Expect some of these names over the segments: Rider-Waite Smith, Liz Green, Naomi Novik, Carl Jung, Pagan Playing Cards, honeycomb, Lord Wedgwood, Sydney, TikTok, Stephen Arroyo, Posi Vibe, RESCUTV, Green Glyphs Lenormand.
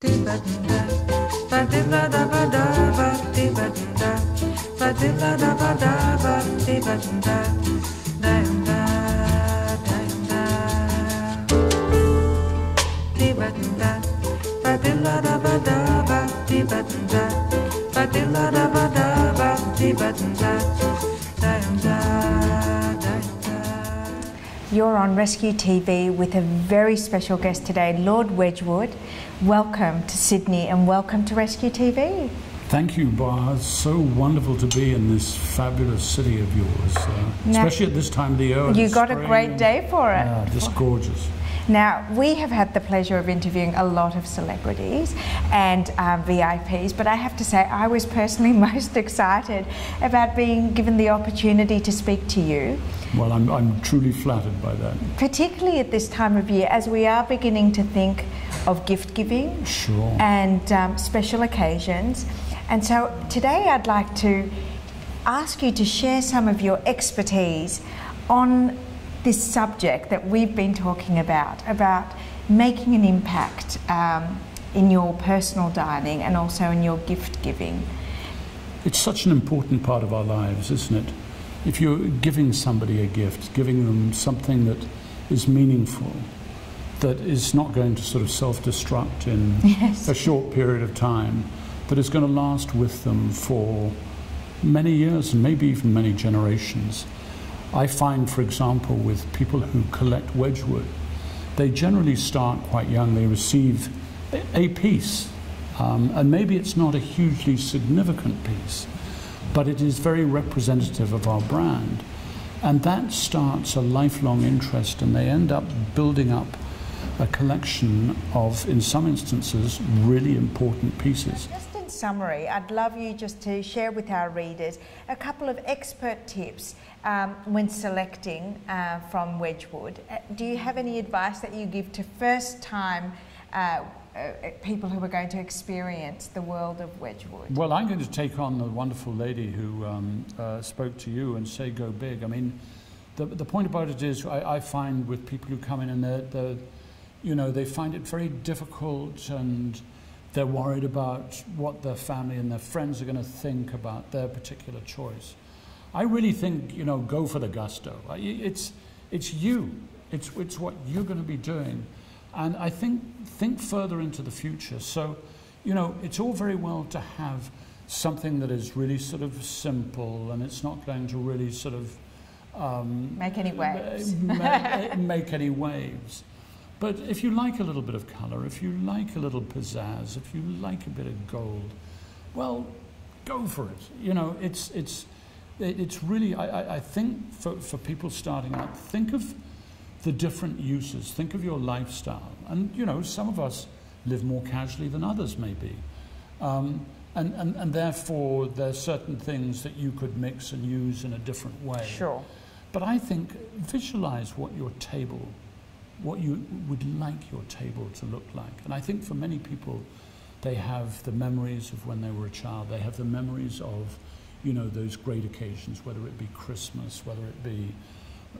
You're on Rescue TV with a very special guest today, Lord Wedgwood. Welcome to Sydney and welcome to Rescue TV. Thank you, Bar. It's so wonderful to be in this fabulous city of yours, especially at this time of the year. You got a great day for it. Yeah, just gorgeous. Now, we have had the pleasure of interviewing a lot of celebrities and VIPs, but I have to say I was personally most excited about being given the opportunity to speak to you. Well, I'm truly flattered by that. Particularly at this time of year, as we are beginning to think of gift giving and special occasions. And so today I'd like to ask you to share some of your expertise on this subject that we've been talking about making an impact in your personal dining and also in your gift giving. It's such an important part of our lives, isn't it? If you're giving somebody a gift, giving them something that is meaningful, that is not going to sort of self-destruct in a short period of time, that is going to last with them for many years and maybe even many generations. I find, for example, with people who collect Wedgwood, they generally start quite young. They receive a piece, and maybe it's not a hugely significant piece, but it is very representative of our brand. And that starts a lifelong interest, and they end up building up a collection of, in some instances, really important pieces. Summary, I'd love you just to share with our readers a couple of expert tips when selecting from Wedgwood. Do you have any advice that you give to first-time people who are going to experience the world of Wedgwood? Well, I'm going to take on the wonderful lady who spoke to you and say go big. I mean, the point about it is I find with people who come in and they're, you know, they find it very difficult and they're worried about what their family and their friends are going to think about their particular choice. I really think, you know, go for the gusto. It's you. It's what you're going to be doing. And I think further into the future. So, you know, it's all very well to have something that is really sort of simple and it's not going to really sort of... make any waves. make any waves. But if you like a little bit of colour, if you like a little pizzazz, if you like a bit of gold, well, go for it. You know, it's really, I think for people starting out, think of the different uses, think of your lifestyle. And, you know, some of us live more casually than others maybe. And therefore, there are certain things that you could mix and use in a different way. Sure. But I think visualise what your table what you would like your table to look like. And I think for many people, they have the memories of when they were a child. They have the memories of, you know, those great occasions, whether it be Christmas, whether it be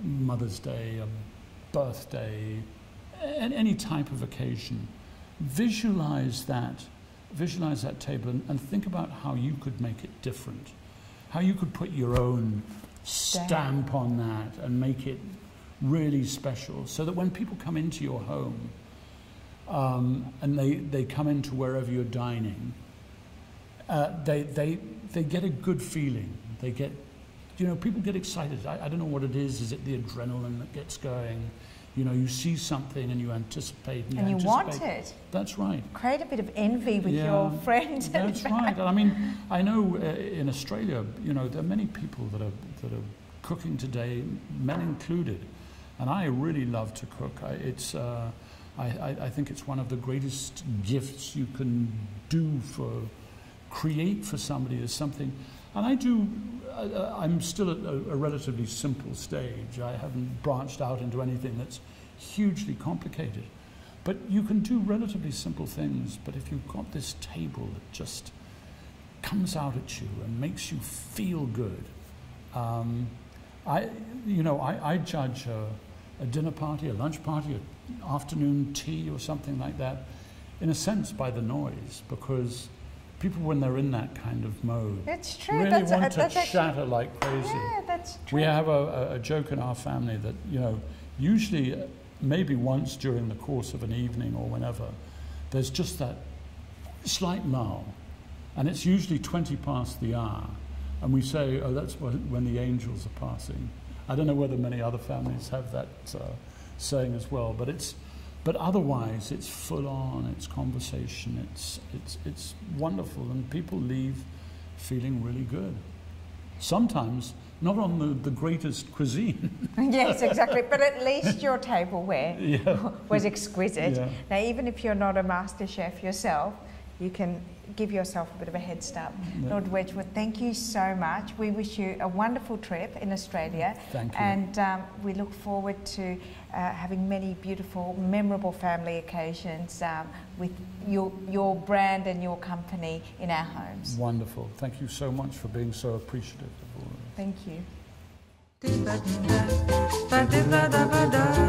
Mother's Day, a birthday, any type of occasion. Visualize that table and think about how you could make it different, how you could put your own stamp on that and make it really special, so that when people come into your home and they come into wherever you're dining, they get a good feeling. They get, you know, people get excited. I don't know what it is. Is it the adrenaline that gets going? You know, you see something and you anticipate. And you anticipate. Want it. That's right. Create a bit of envy with your friends. That's right. I mean, I know in Australia, you know, there are many people that are cooking today, men included. And I really love to cook. I think it's one of the greatest gifts you can do create for somebody is something. And I'm still at a relatively simple stage. I haven't branched out into anything that's hugely complicated. But you can do relatively simple things, but if you've got this table that just comes out at you and makes you feel good, I judge a dinner party, a lunch party, an afternoon tea or something like that. in a sense, by the noise, because people, when they're in that kind of mode, that's true. Really that's, want to shatter like crazy. Yeah, that's true. We have a joke in our family that, you know, usually maybe once during the course of an evening or whenever, there's just that slight lull, and it's usually 20 past the hour, and we say, oh, that's when the angels are passing. I don't know whether many other families have that saying as well, but it's, but otherwise it's full on, it's conversation, it's wonderful, and people leave feeling really good. Sometimes not on the greatest cuisine. Yes, exactly, but at least your tableware yeah. was exquisite. Yeah. Now, even if you're not a master chef yourself, you can give yourself a bit of a head start. Yeah. Lord Wedgwood, thank you so much. We wish you a wonderful trip in Australia. Thank you. And we look forward to having many beautiful, memorable family occasions with your brand and your company in our homes. Wonderful. Thank you so much for being so appreciative of all of us. Thank you.